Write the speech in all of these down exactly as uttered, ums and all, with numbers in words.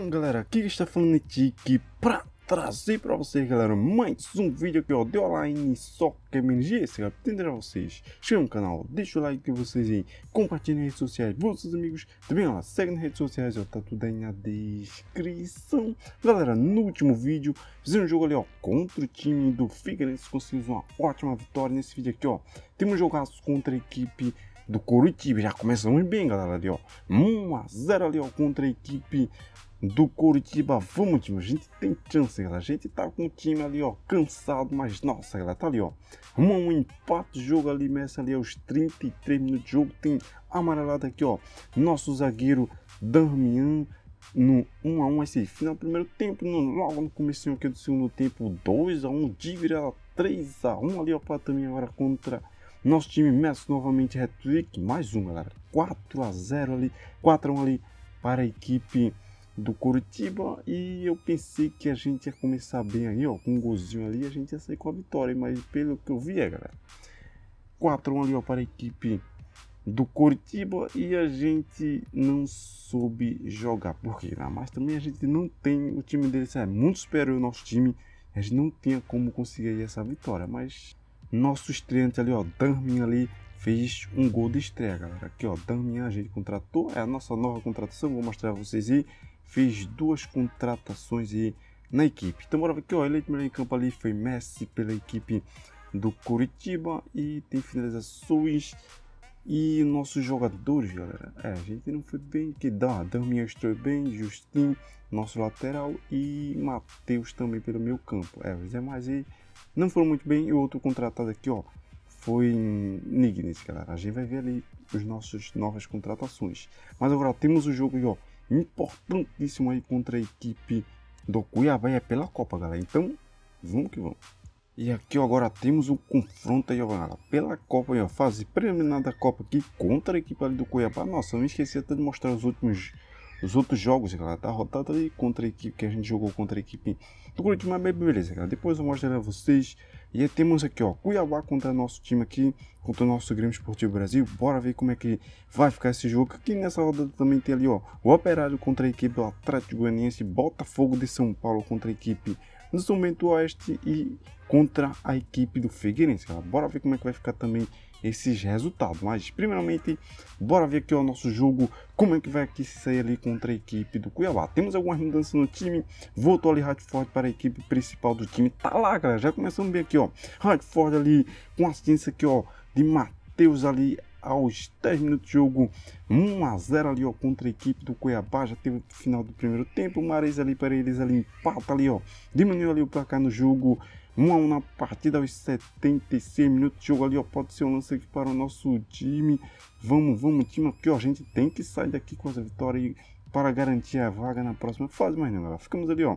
Bom, galera, aqui está falando de Tique pra trazer pra vocês, galera, mais um vídeo aqui, ó, de online, só que é menos esse, galera, tem pra vocês. Chega no canal, deixa o like que vocês aí, compartilhem nas redes sociais, vocês amigos, também, ó, segue nas redes sociais, ó, tá tudo aí na descrição. Galera, no último vídeo, fizemos um jogo ali, ó, contra o time do Figueirense, conseguimos uma ótima vitória nesse vídeo aqui, ó. Temos um jogaço contra a equipe do Coritiba, já começamos bem, galera, ali, ó, um a zero ali, ó, contra a equipe do Coritiba. Vamos, time, a gente tem chance, galera. A gente tá com o time ali, ó, cansado, mas nossa, galera, tá ali, ó, um empate, jogo ali, Messi ali aos trinta e três minutos de jogo, tem amarelado aqui, ó, nosso zagueiro Darmian no um a um, esse final do primeiro tempo, no, logo no comecinho aqui do segundo tempo, dois a um, Dívida três a um ali, ó, pra também agora contra nosso time, Messi novamente, hat-trick, mais um, galera, quatro a zero ali, quatro a um ali para a equipe do Coritiba. E eu pensei que a gente ia começar bem aí, ó, com um golzinho ali, a gente ia sair com a vitória, mas pelo que eu vi, é, galera, quatro a um ali, ó, para a equipe do Coritiba, e a gente não soube jogar, porque, né? Mas também a gente não tem, o time deles é muito superior ao nosso time, a gente não tinha como conseguir aí essa vitória, mas nosso estreante ali, ó, Darminha ali, fez um gol de estreia, galera, aqui, ó, Darminha a gente contratou, é a nossa nova contratação, vou mostrar a vocês aí. Fez duas contratações aí na equipe. Então bora ver aqui, ó, ele melhor em campo ali foi Messi pela equipe do Coritiba. E tem finalizações. E nossos jogadores, galera, é, a gente não foi bem que dá. Darmian estreou bem, Justinho, nosso lateral, e Matheus também pelo meio campo. É, os demais aí não foram muito bem. E o outro contratado aqui, ó, foi Nignes, galera. A gente vai ver ali as nossas novas contratações. Mas agora temos o jogo aí, ó, importantíssimo aí contra a equipe do Cuiabá, é pela Copa, galera. Então vamos que vamos. E aqui, ó, agora temos o um confronto aí, ó, galera, pela Copa aí, ó, fase preliminar da Copa aqui contra a equipe ali do Cuiabá. Nossa, eu me esqueci até de mostrar os últimos os outros jogos, galera, tá rotado ali contra a equipe que a gente jogou contra a equipe do Coritiba, mas beleza, galera, depois eu mostro a vocês. E aí temos aqui, ó, Cuiabá contra nosso time aqui, contra o nosso Grêmio Esportivo Brasil. Bora ver como é que vai ficar esse jogo. Aqui nessa rodada também tem ali, ó, o Operário contra a equipe do Atlético Goianiense, Botafogo de São Paulo contra a equipe do São Bento Oeste e contra a equipe do Figueirense, galera. Bora ver como é que vai ficar também esses resultados. Mas primeiramente, bora ver aqui, ó, o nosso jogo, como é que vai aqui se sair ali contra a equipe do Cuiabá. Temos algumas mudanças no time. Voltou ali Hertford para a equipe principal do time. Tá lá, galera, já começamos bem aqui, ó, Hertford ali com assistência aqui, ó, de Matheus ali aos dez minutos de jogo, um a zero ali, ó, contra a equipe do Cuiabá. Já teve o final do primeiro tempo, o Mares ali para eles ali, empata ali, ó, diminuiu ali o placar no jogo, um a um na partida aos setenta e seis minutos de jogo ali, ó, pode ser um lance aqui para o nosso time. Vamos, vamos, time, aqui, ó, a gente tem que sair daqui com essa vitória aí para garantir a vaga na próxima fase, mas não, galera, ficamos ali, ó,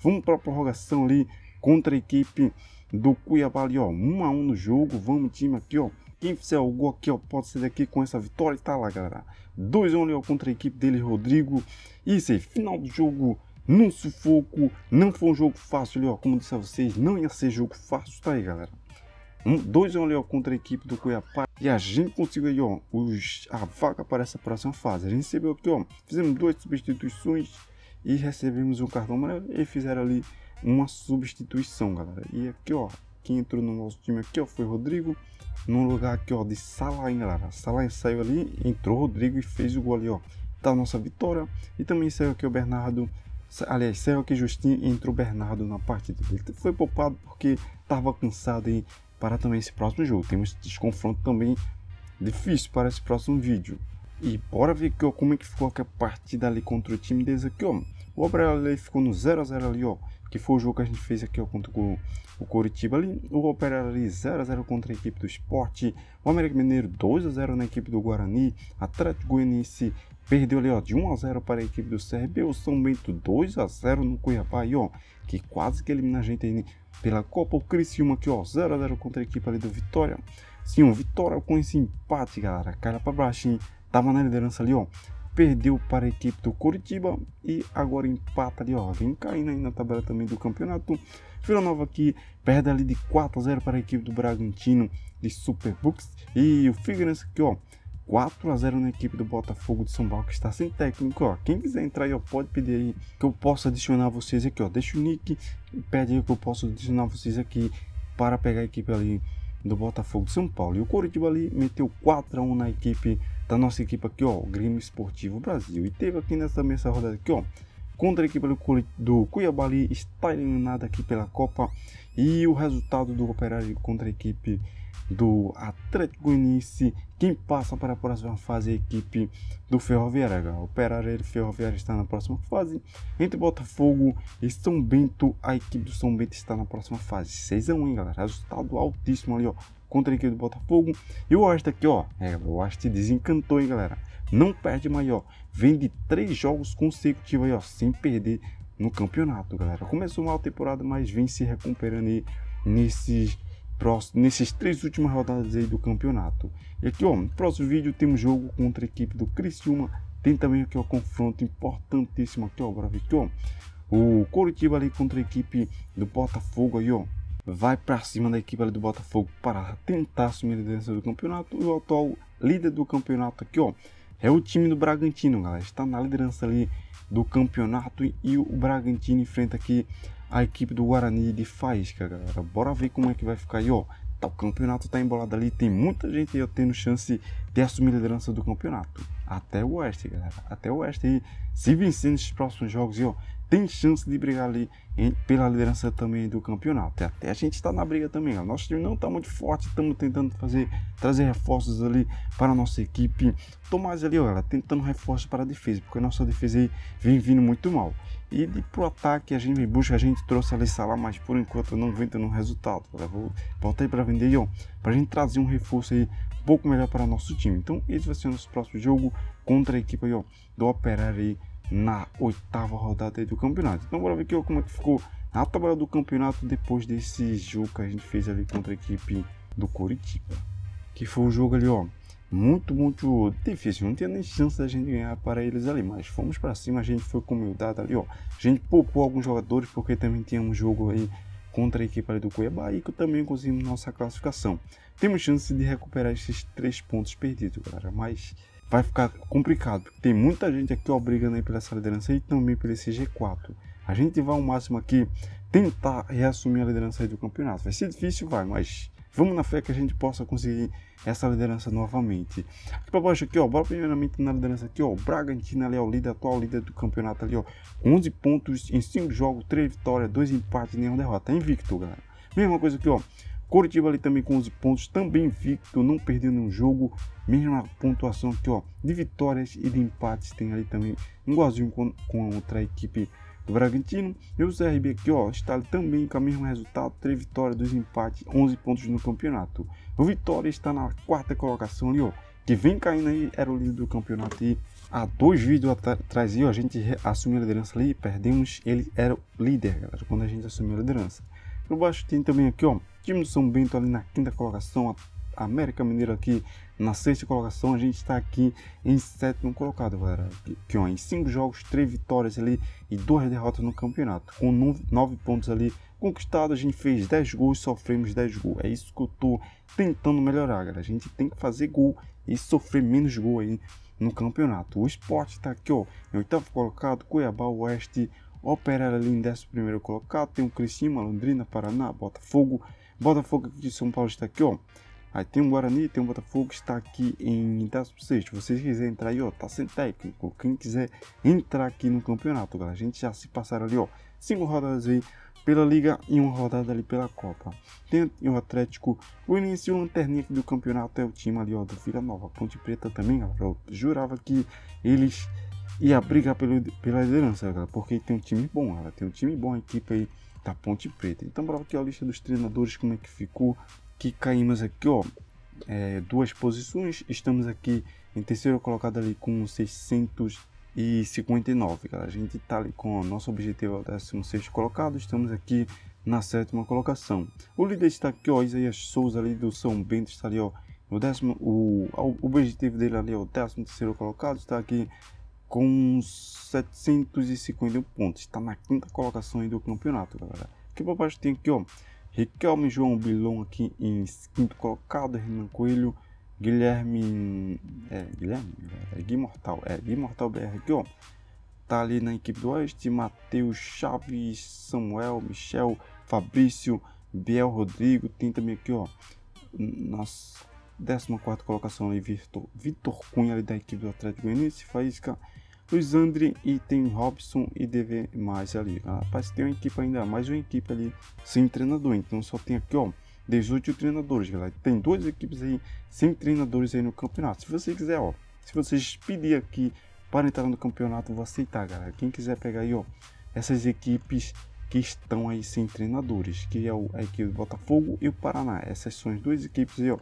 vamos para a prorrogação ali contra a equipe do Cuiabá ali, ó, um a um no jogo. Vamos, time, aqui, ó, quem fizer o gol aqui, ó, pode ser daqui com essa vitória. E tá lá, galera, dois a um ali, ó, contra a equipe dele, Rodrigo. Isso aí, final do jogo, num sufoco. Não foi um jogo fácil ali, ó, como disse a vocês, não ia ser jogo fácil. Tá aí, galera, dois a um ali, ó, contra a equipe do Cuiabá. E a gente conseguiu aí, ó, os, a vaga para essa próxima fase. A gente recebeu aqui, ó, fizemos duas substituições e recebemos um cartão amarelo e fizeram ali uma substituição, galera. E aqui, ó, quem entrou no nosso time aqui, ó, foi o Rodrigo, no lugar aqui, ó, de Salain, galera. Salain saiu ali, entrou o Rodrigo e fez o gol ali, ó, da nossa vitória. E também saiu aqui o Bernardo, aliás, saiu aqui Justinho e entrou o Bernardo na partida. Ele foi poupado porque estava cansado aí para também esse próximo jogo. Temos esse confronto também difícil para esse próximo vídeo. E bora ver aqui, ó, como é que ficou aqui a partida ali contra o time deles aqui, ó. O Operário ali ficou no zero a zero ali, ó, que foi o jogo que a gente fez aqui, ó, contra o, o Coritiba ali. O Operário ali zero a zero contra a equipe do Esporte. O América Mineiro dois a zero na equipe do Guarani. Atlético Goianiense perdeu ali, ó, de um a zero para a equipe do C R B. O São Bento dois a zero no Cuiabá aí, ó, que quase que elimina a gente aí pela Copa. O Criciúma aqui, ó, zero a zero contra a equipe ali do Vitória. Sim, o Vitória com esse empate, galera, cara para baixo, hein? Tava na liderança ali, ó, perdeu para a equipe do Coritiba e agora empata ali, ó, vem caindo aí na tabela também do campeonato. Vila Nova aqui perde ali de quatro a zero para a equipe do Bragantino de Superbooks. E o Figueirense aqui, ó, quatro a zero na equipe do Botafogo de São Paulo, que está sem técnico. Ó, quem quiser entrar aí, ó, pode pedir aí que eu posso adicionar vocês aqui, ó. Deixa o nick e pede aí que eu posso adicionar vocês aqui para pegar a equipe ali do Botafogo de São Paulo. E o Coritiba ali meteu quatro a um na equipe da nossa equipe aqui, ó, o Grêmio Esportivo Brasil. E teve aqui nessa mesma rodada aqui, ó, contra a equipe do Cuiabá ali, está eliminada aqui pela Copa. E o resultado do Operário contra a equipe do Atlético Goianiense, quem passa para a próxima fase é a equipe do Ferroviária. O Operário e Ferroviária está na próxima fase. Entre Botafogo e São Bento, a equipe do São Bento está na próxima fase. seis a um, hein, galera? Resultado altíssimo ali, ó, contra a equipe do Botafogo. E o Asta aqui, ó, é, o Asta desencantou, hein, galera? Não perde mais, ó, vem de três jogos consecutivos aí, ó, sem perder no campeonato, galera. Começou mal a temporada, mas vem se recuperando aí nesses próximos, nesses três últimas rodadas aí do campeonato. E aqui, ó, no próximo vídeo temos jogo contra a equipe do Criciúma. Tem também aqui, ó, confronto importantíssimo aqui, ó, bora ver aqui, ó, o Coritiba ali contra a equipe do Botafogo aí, ó. Vai para cima da equipe do Botafogo para tentar assumir a liderança do campeonato. E o atual líder do campeonato aqui, ó, é o time do Bragantino, galera. Está na liderança ali do campeonato. E o Bragantino enfrenta aqui a equipe do Guarani de Faísca, galera. Bora ver como é que vai ficar aí, ó. Tá, o campeonato tá embolado ali. Tem muita gente aí, ó, tendo chance de assumir a liderança do campeonato. Até o Oeste, galera. Até o Oeste aí. Se vencer nesses próximos jogos aí, ó, tem chance de brigar ali em, pela liderança também do campeonato. Até a gente está na briga também, ó. Nosso time não está muito forte, estamos tentando fazer, trazer reforços ali para a nossa equipe. Tô mais ali, ó, galera, tentando reforços para a defesa, porque a nossa defesa aí vem vindo muito mal. E de pro ataque a gente vem busca, a gente trouxe ali Salah, mas por enquanto não vem tendo resultado, galera. Vou voltar aí para vender, ó, para a gente trazer um reforço aí um pouco melhor para o nosso time. Então esse vai ser o nosso próximo jogo contra a equipe aí, ó, do Operário aí, na oitava rodada aí do campeonato. Então bora ver aqui, ó, como é que ficou a tabela do campeonato depois desse jogo que a gente fez ali contra a equipe do Coritiba, que foi um jogo ali, ó, muito, muito difícil. Não tinha nem chance da gente ganhar para eles ali, mas fomos para cima, a gente foi com humildade ali, ó. A gente poupou alguns jogadores porque também tinha um jogo aí contra a equipe ali do Cuiabá e que também conseguimos nossa classificação. Temos chance de recuperar esses três pontos perdidos, galera, mas vai ficar complicado, porque tem muita gente aqui, ó, brigando aí pela essa liderança e também pelo esse G quatro. A gente vai ao máximo aqui tentar reassumir a liderança aí do campeonato. Vai ser difícil, vai, mas vamos na fé que a gente possa conseguir essa liderança novamente. Aqui para baixo aqui, ó, bora primeiramente na liderança aqui, ó, o Bragantino ali é o líder, atual líder do campeonato ali, ó, onze pontos em cinco jogos, três vitórias, dois empates e nenhuma derrota, invicto, galera. Mesma coisa aqui, ó, Coritiba ali também com onze pontos, também invicto, não perdendo nenhum jogo. Mesma pontuação aqui, ó, de vitórias e de empates. Tem ali também um igualzinho com, com a outra equipe do Bragantino. E o C R B aqui, ó, está ali também com o mesmo resultado, três vitórias, dois empates, onze pontos no campeonato. O Vitória está na quarta colocação ali, ó, que vem caindo aí, era o líder do campeonato e há dois vídeos atrás aí, ó, a gente assumiu a liderança ali e perdemos. Ele era o líder, galera, quando a gente assumiu a liderança. Por baixo tem também aqui, ó, time do São Bento ali na quinta colocação, a América Mineira aqui na sexta colocação, a gente está aqui em sétimo colocado, galera. Aqui, ó, em cinco jogos, três vitórias ali e duas derrotas no campeonato. Com nove, nove pontos ali conquistados, a gente fez dez gols, sofremos dez gols. É isso que eu tô tentando melhorar, galera. A gente tem que fazer gol e sofrer menos gol aí no campeonato. O Sport está aqui, ó, em oitavo colocado, Cuiabá, Oeste, Operário ali em décimo primeiro colocado. Tem o Criciúma, Londrina, Paraná, Botafogo. Botafogo aqui de São Paulo está aqui, ó. Aí tem o Guarani, tem o Botafogo, está aqui em décimo sexto. Se vocês quiserem entrar aí, ó, tá sem técnico. Quem quiser entrar aqui no campeonato, galera, a gente já se passaram ali, ó, cinco rodadas aí pela Liga e uma rodada ali pela Copa. Tem o Atlético Goianiense, o lanterninha do campeonato é o time ali, ó, do Vila Nova. Ponte Preta também, galera. Eu jurava que eles E a briga pelo, pela liderança, galera, porque tem um time bom, galera, tem um time bom, a equipe aí da Ponte Preta. Então, bora aqui a lista dos treinadores, como é que ficou, que caímos aqui, ó, é, duas posições, estamos aqui em terceiro colocado ali com seiscentos e cinquenta e nove, galera. A gente tá ali com o nosso objetivo, é o décimo sexto colocado, estamos aqui na sétima colocação. O líder está aqui, ó, Isaías Souza ali do São Bento, está ali, ó, o, décimo, o, o objetivo dele ali é o décimo terceiro colocado, está aqui com setecentos e cinquenta pontos, está na quinta colocação aí do campeonato, galera. Aqui para baixo tem aqui, ó, Riquelme, João Bilon aqui em quinto colocado, Renan Coelho, Guilherme, é, Guilherme, é Guimortal, é Guimortal B R, que ó, tá ali na equipe do Oeste, Matheus, Chaves, Samuel, Michel, Fabrício, Biel, Rodrigo, tem também aqui ó, na décima quarta colocação ali, Vitor, Vitor Cunha ali da equipe do Atlético Goianiense, Faísca, Luiz André e tem Robson e D V mais ali, rapaz, tem uma equipe ainda, mais uma equipe ali sem treinador, então só tem aqui ó, dezoito treinadores, galera. Tem duas equipes aí sem treinadores aí no campeonato. Se você quiser, ó, se vocês pedir aqui para entrar no campeonato, eu vou aceitar, galera. Quem quiser pegar aí, ó, essas equipes que estão aí sem treinadores, que é o, a equipe do Botafogo e o Paraná. Essas são as duas equipes aí, ó,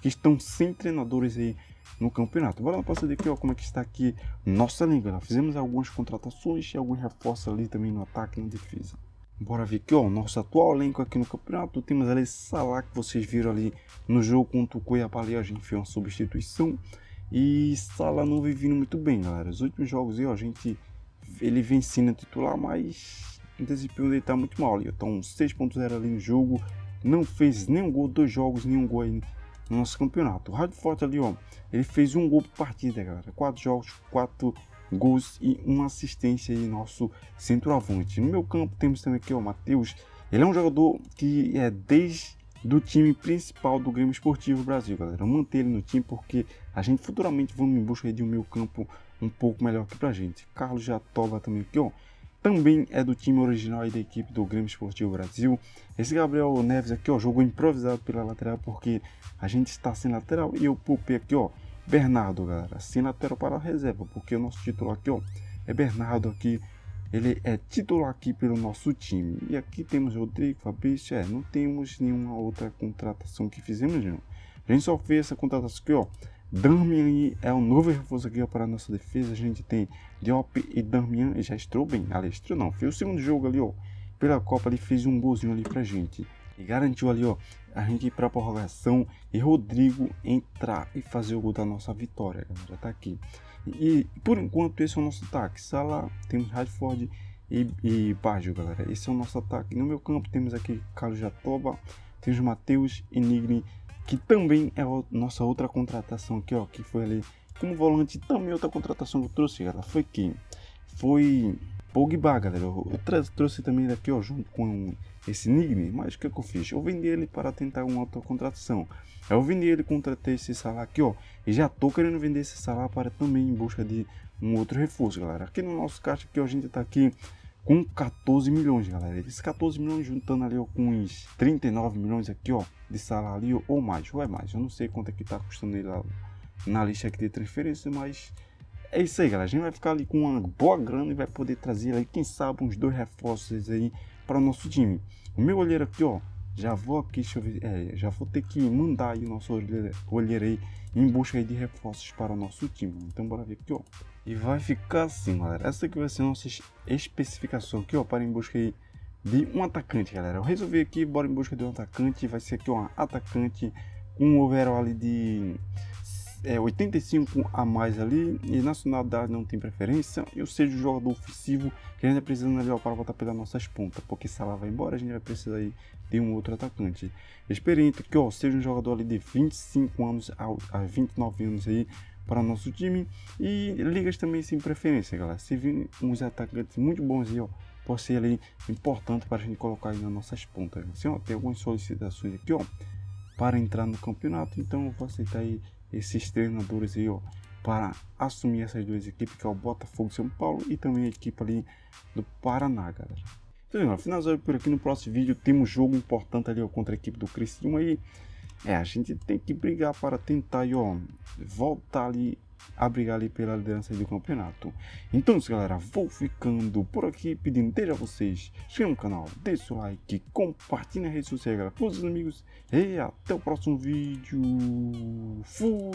que estão sem treinadores aí no campeonato. Bora lá passar daqui, ó, como é que está aqui nossa liga, galera. Fizemos algumas contratações e alguns reforços ali também no ataque e na defesa. Bora ver aqui, ó, nosso atual elenco aqui no campeonato. Temos ali Salah, que vocês viram ali no jogo contra o Cuiabá, ali, ó, a gente fez uma substituição. E Salah não vem vindo muito bem, galera. Os últimos jogos aí, ó, a gente, ele venceu na titular, mas o desempenho dele tá muito mal ali. Então, seis ponto zero ali no jogo, não fez nenhum gol, dois jogos, nenhum gol aí no nosso campeonato. O Hertford ali, ó, ele fez um gol por partida, galera. Quatro jogos, quatro gols e uma assistência aí, nosso centroavante. No meu campo temos também aqui o Matheus, ele é um jogador que é desde do time principal do Grêmio Esportivo Brasil, galera. Manter ele no time porque a gente futuramente vamos em busca de um meio campo um pouco melhor aqui pra gente. Carlos Jatobá também aqui, ó, também é do time original aí da equipe do Grêmio Esportivo Brasil. Esse Gabriel Neves aqui, ó, jogou improvisado pela lateral porque a gente está sem lateral e eu poupei aqui, ó, Bernardo, galera, sem lateral para a reserva, porque o nosso titular aqui, ó, é Bernardo aqui, ele é titular aqui pelo nosso time. E aqui temos Rodrigo, Fabrício, é, não temos nenhuma outra contratação que fizemos, não. A gente só fez essa contratação aqui, ó, Darmian é um novo reforço aqui, ó, para a nossa defesa. A gente tem Diop e Darmian, já estrou bem, ali, estrou não, fez o segundo jogo ali, ó, pela Copa, ele fez um golzinho ali pra gente. E garantiu ali, ó, a gente ir para a prorrogação e Rodrigo entrar e fazer o gol da nossa vitória, galera. Tá aqui. E, e por enquanto esse é o nosso ataque. Salah, temos Hertford e, e Baggio, galera. Esse é o nosso ataque. No meu campo temos aqui Carlos Jatobá, temos Matheus e Nigri, que também é a nossa outra contratação aqui, ó, que foi ali como volante. Também outra contratação que eu trouxe, galera, foi quem? Foi Pogba, galera. Eu trouxe também daqui, ó, junto com esse Nigni, mas o que, é que eu fiz? Eu vendi ele para tentar uma autocontratação. Eu vendi ele, contratei esse Salah aqui, ó, e já tô querendo vender esse Salah para também em busca de um outro reforço, galera. Aqui no nosso caixa aqui, ó, a gente tá aqui com quatorze milhões, galera. Esses quatorze milhões juntando ali, ó, com uns trinta e nove milhões aqui, ó, de Salah ali, ó, ou mais, ou é mais. Eu não sei quanto é que tá custando ele lá na lista aqui de transferência, mas é isso aí, galera. A gente vai ficar ali com uma boa grana e vai poder trazer aí, quem sabe, uns dois reforços aí para o nosso time. O meu olheiro aqui, ó, já vou aqui, deixa eu ver, é, já vou ter que mandar aí o nosso olheiro, olheiro aí em busca aí de reforços para o nosso time. Então bora ver aqui, ó. E vai ficar assim, galera. Essa aqui vai ser a nossa especificação aqui, ó, para em busca aí de um atacante, galera. Eu resolvi aqui, bora em busca de um atacante. Vai ser aqui, ó, atacante com um overall ali de É, oitenta e cinco a mais ali, e nacionalidade não tem preferência, ou seja, o jogador ofensivo que a gente tá precisando ali, ó, para botar pelas nossas pontas, porque se ela vai embora, a gente vai precisar aí de um outro atacante experiente, que ó, seja um jogador ali de vinte e cinco anos a vinte e nove anos aí para nosso time, e ligas também sem preferência, galera. Se vir uns atacantes muito bons aí, ó, pode ser ali importante para a gente colocar aí nas nossas pontas, assim, ó. Tem algumas solicitações aqui, ó, para entrar no campeonato, então eu vou aceitar aí esses treinadores aí, ó, para assumir essas duas equipes, que é o Botafogo de São Paulo e também a equipe ali do Paraná, galera. Então, galera, finalizando por aqui. No próximo vídeo temos um jogo importante ali, ó, contra a equipe do Criciúma aí. É, a gente tem que brigar para tentar aí, ó, voltar ali a brigar ali pela liderança aí do campeonato. Então, galera, vou ficando por aqui, pedindo desde a vocês, inscreva no canal, deixe seu like, compartilhe nas redes sociais, galera, com os amigos, e até o próximo vídeo. Fui!